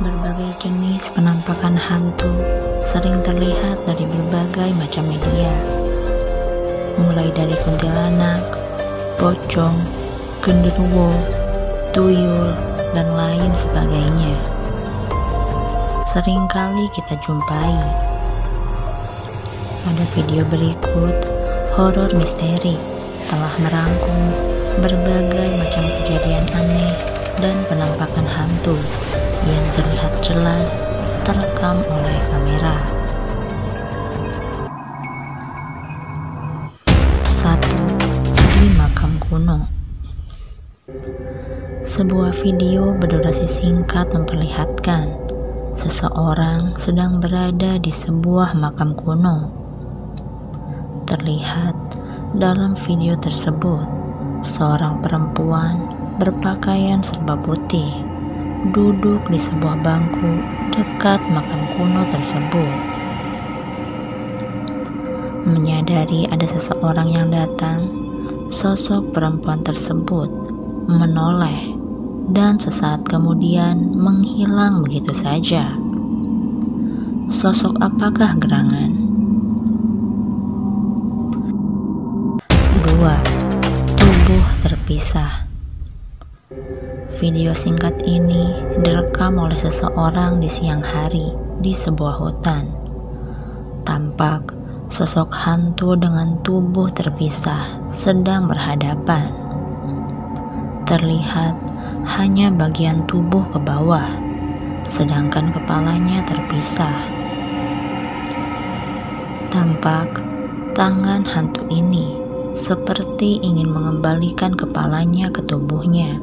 Berbagai jenis penampakan hantu sering terlihat dari berbagai macam media, mulai dari kuntilanak, pocong, genderuwo, tuyul, dan lain sebagainya. Seringkali kita jumpai. Pada video berikut, horor misteri telah merangkum berbagai macam kejadian aneh dan penampakan hantu yang terlihat jelas terekam oleh kamera. 1. Di makam kuno. Sebuah video berdurasi singkat memperlihatkan seseorang sedang berada di sebuah makam kuno. Terlihat dalam video tersebut seorang perempuan berpakaian serba putih duduk di sebuah bangku dekat makam kuno tersebut. Menyadari ada seseorang yang datang, sosok perempuan tersebut menoleh dan sesaat kemudian menghilang begitu saja. Sosok apakah gerangan? 2. Tubuh terpisah. Video singkat ini direkam oleh seseorang di siang hari di sebuah hutan. Tampak sosok hantu dengan tubuh terpisah sedang berhadapan. Terlihat hanya bagian tubuh ke bawah, sedangkan kepalanya terpisah. Tampak tangan hantu ini seperti ingin mengembalikan kepalanya ke tubuhnya.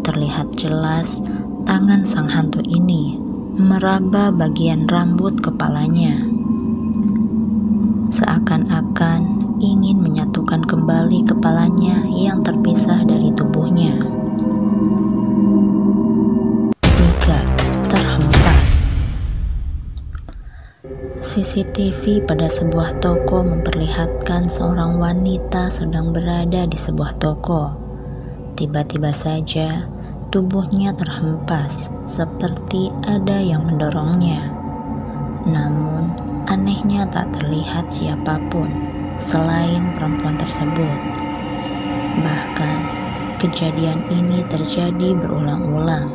Terlihat jelas tangan sang hantu ini meraba bagian rambut kepalanya, seakan-akan ingin menyatukan kembali kepalanya yang terpisah dari tubuhnya. 3. Terhempas. CCTV pada sebuah toko memperlihatkan seorang wanita sedang berada di sebuah toko. Tiba-tiba saja tubuhnya terhempas seperti ada yang mendorongnya. Namun anehnya tak terlihat siapapun selain perempuan tersebut. Bahkan kejadian ini terjadi berulang-ulang.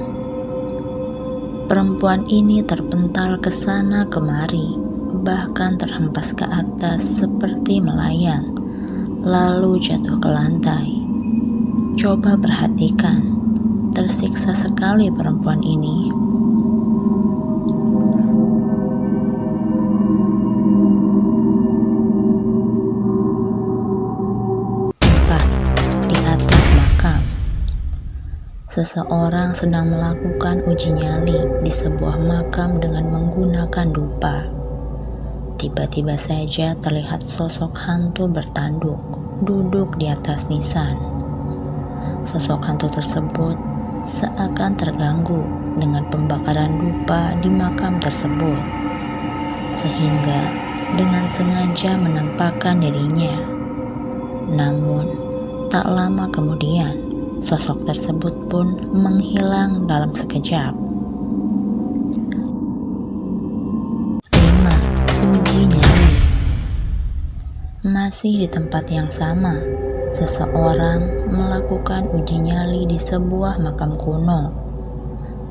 Perempuan ini terpental ke sana kemari, bahkan terhempas ke atas seperti melayang, lalu jatuh ke lantai. Coba perhatikan. Tersiksa sekali perempuan ini. 4. Di atas makam. Seseorang sedang melakukan uji nyali di sebuah makam dengan menggunakan dupa. Tiba-tiba saja terlihat sosok hantu bertanduk duduk di atas nisan. Sosok hantu tersebut seakan terganggu dengan pembakaran dupa di makam tersebut, sehingga dengan sengaja menampakkan dirinya. Namun tak lama kemudian sosok tersebut pun menghilang dalam sekejap. 5. Uji nyali. Masih di tempat yang sama, seseorang melakukan uji nyali di sebuah makam kuno.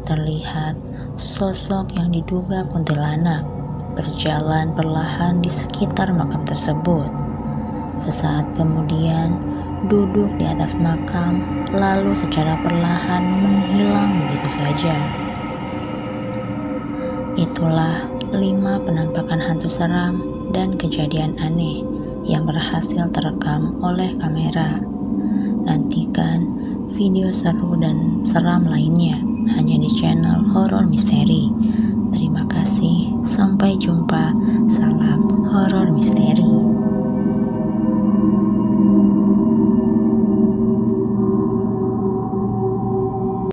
Terlihat sosok yang diduga kuntilanak berjalan perlahan di sekitar makam tersebut. Sesaat kemudian duduk di atas makam lalu secara perlahan menghilang begitu saja. Itulah 5 penampakan hantu seram dan kejadian aneh yang berhasil terekam oleh kamera. Nantikan video seru dan seram lainnya hanya di channel Horor Misteri. Terima kasih, sampai jumpa. Salam Horor Misteri.